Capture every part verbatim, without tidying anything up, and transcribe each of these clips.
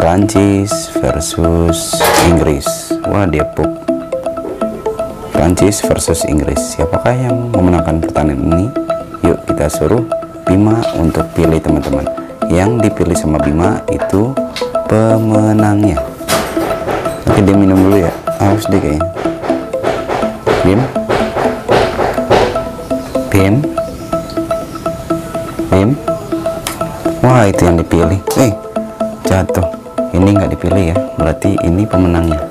Perancis versus Inggris. Wah, Depok. Perancis versus Inggris. Siapakah yang memenangkan pertandingan ini? Yuk kita suruh Bima untuk pilih, teman-teman. Yang dipilih sama Bima itu pemenangnya. Oke, dia minum dulu ya. Haus deh kayaknya. Bim. Bim. Bim. Wah, itu yang dipilih. Eh, jatuh. Ini nggak dipilih ya. Berarti ini pemenangnya.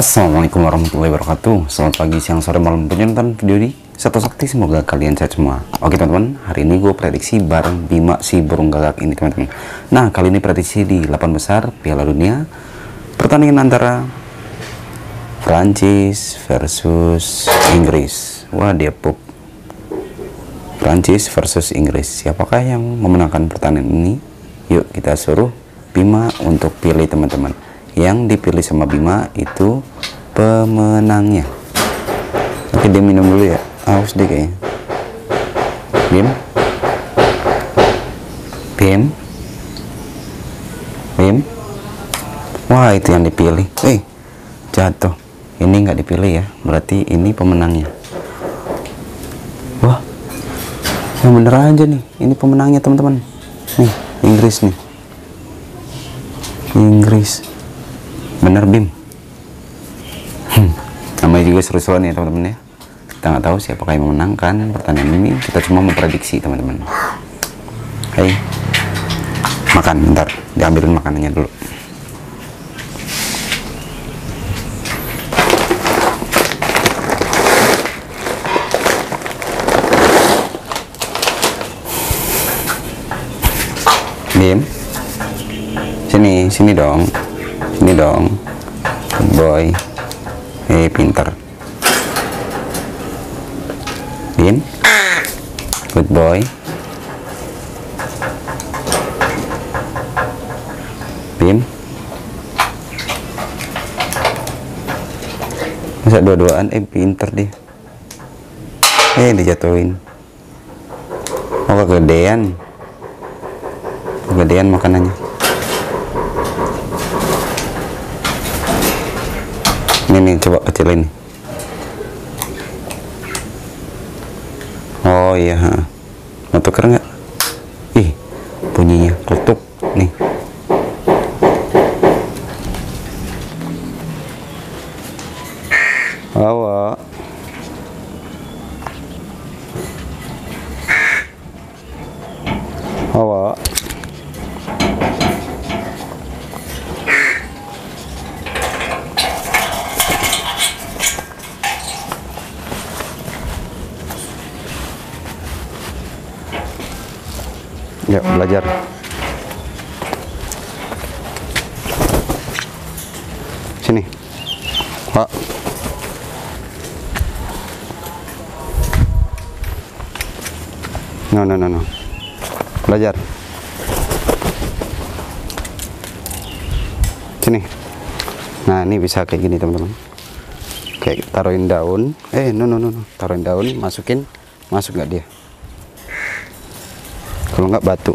Assalamualaikum warahmatullahi wabarakatuh. Selamat pagi, siang, sore, malam, penonton video di Satu Sakti. Semoga kalian sehat semua. Oke teman-teman, hari ini gue prediksi bareng Bima si burung gagak ini, teman-teman. Nah, kali ini prediksi di delapan besar Piala Dunia, pertandingan antara Perancis versus Inggris. Wah, Depok. Perancis versus Inggris. Siapakah yang memenangkan pertandingan ini? Yuk kita suruh Bima untuk pilih, teman-teman. Yang dipilih sama Bima itu pemenangnya. Oke, dia minum dulu ya. Haus deh kayaknya. Bim. Bim. Bim. Wah, itu yang dipilih. Eh, jatuh. Ini nggak dipilih ya. Berarti ini pemenangnya. Wah, yang bener aja nih. Ini pemenangnya, teman-teman. Nih, Inggris nih. Inggris. Bener, Bim. Hmm. Namanya juga seru-seruan ya, teman-teman ya. Kita nggak tahu siapakah yang memenangkan pertandingan ini. Kita cuma memprediksi, teman-teman. Hai, makan bentar, diambilin makanannya dulu. Bim, sini, sini dong. Ini dong, good boy. Eh, hey, pinter. Bim, good boy. Bim, masa dua-duaan? Eh, pinter dia. Eh, dijatuhin. Oh, kegedean. Kegedean makanannya. Ini coba kecilin. Oh iya, mau tuker nggak? Ih, bunyinya ketuk nih. Awak. Awak. Ya, belajar. Sini. Pak. No, no, no, no. Belajar. Sini. Nah, ini bisa kayak gini, teman-teman. Kayak taruhin daun. Eh, no, no, no, no. Taruhin daun, masukin. Masuk nggak dia? Kalau nggak batu,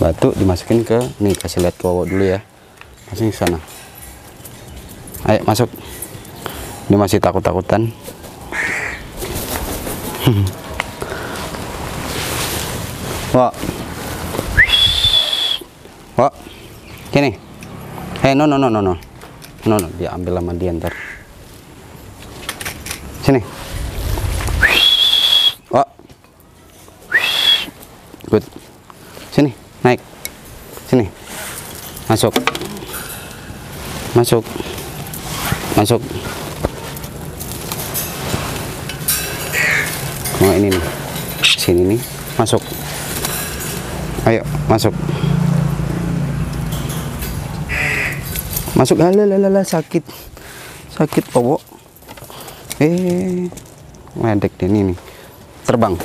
batu dimasukin ke nih, kasih lihat ke Wawo dulu ya, masukin ke sana. Ayo masuk, ini masih takut-takutan. Wah, wah, gini. Eh, hey, no no no no no no no, dia ambil sama dia ntar. Sini. Good. Sini, naik. Sini. Masuk. Masuk. Masuk. Nah, ini nih. Sini nih. Masuk. Ayo, masuk. Masuk. Alah, alah, alah, sakit. Sakit, Bobo. Eh, ledek deh ini nih. Terbang.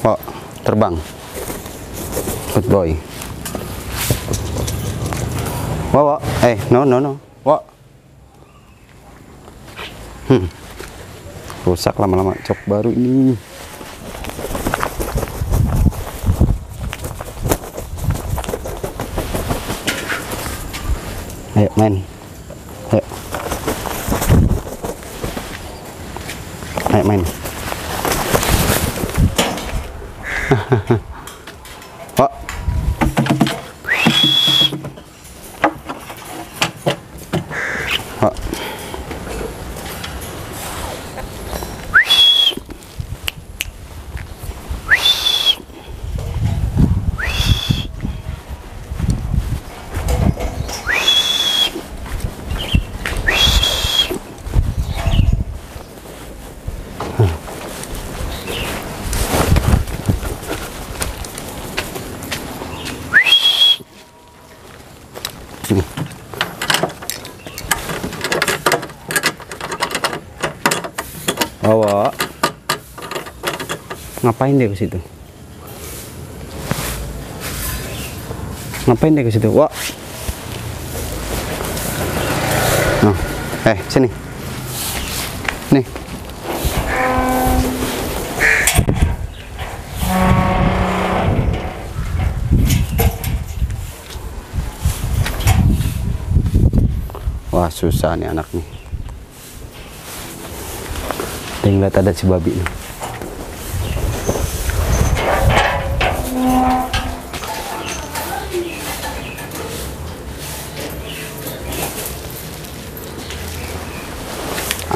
Oh, terbang. Good boy. Wow, wow. Eh, no, no, no. Wow. Hmm. Rusak lama-lama cok baru ini. Ayo main. Ayo. Ayo main. Oh. Oh. Bawa ngapain dia ke situ? Ngapain dia ke situ? Wah. Nah. Eh, sini. Nih. Wah, susah nih anak nih. Lihat ada si babi nih.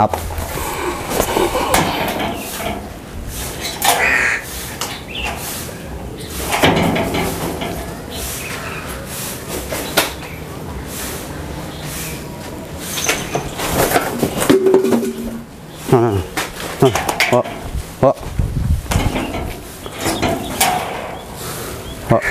Up. Nah. Huh. Oh, oh, oh,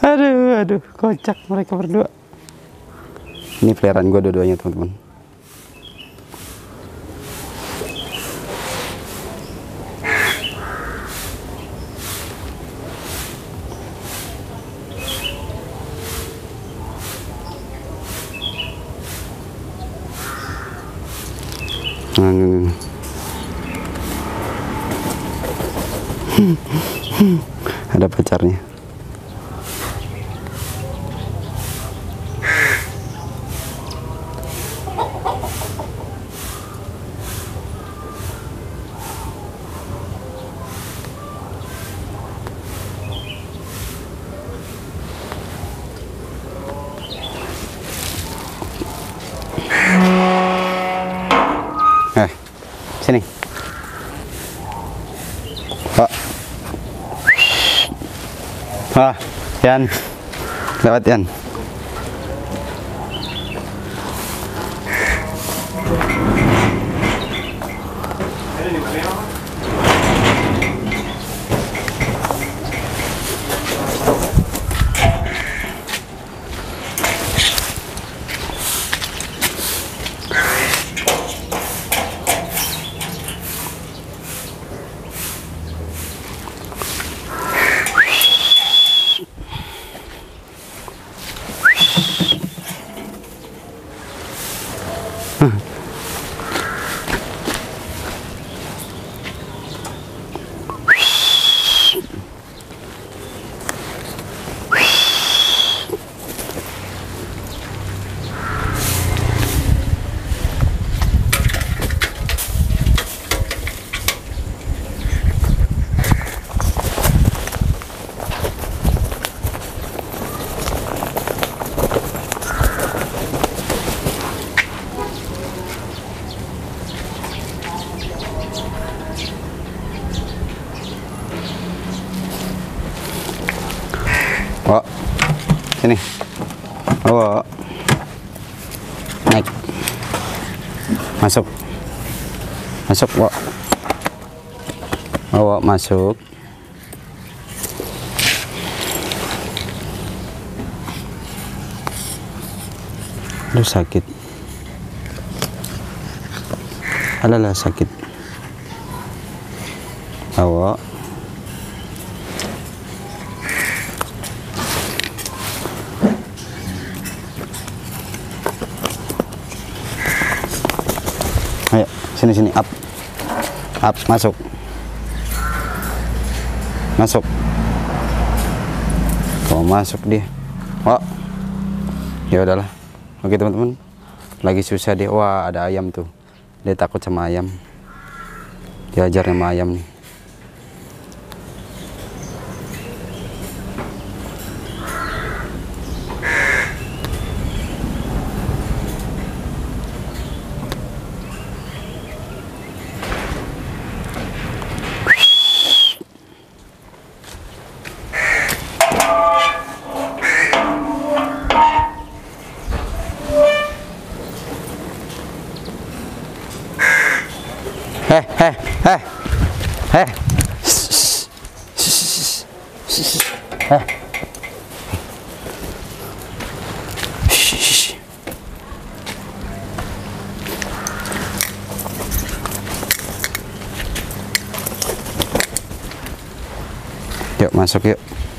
aduh, aduh, kocak mereka berdua. Ini peliharaan gue dua-duanya, teman-teman. Hmm. Hmm. Hmm. Ada pacarnya. Sini. Oh. Ah, Yan. Lewat Yan. Masuk. Masuk, Wak. Wak masuk. Aduh sakit. Alalah sakit. Wak. Ayo, sini sini up. Up masuk. Masuk. Kok masuk dia? Wah. Ya udahlah. Oke, teman-teman. Lagi susah dia. Wah, ada ayam tuh. Dia takut sama ayam. Diajar sama ayam nih. Eh, eh, eh, eh, eh, yuk masuk yuk.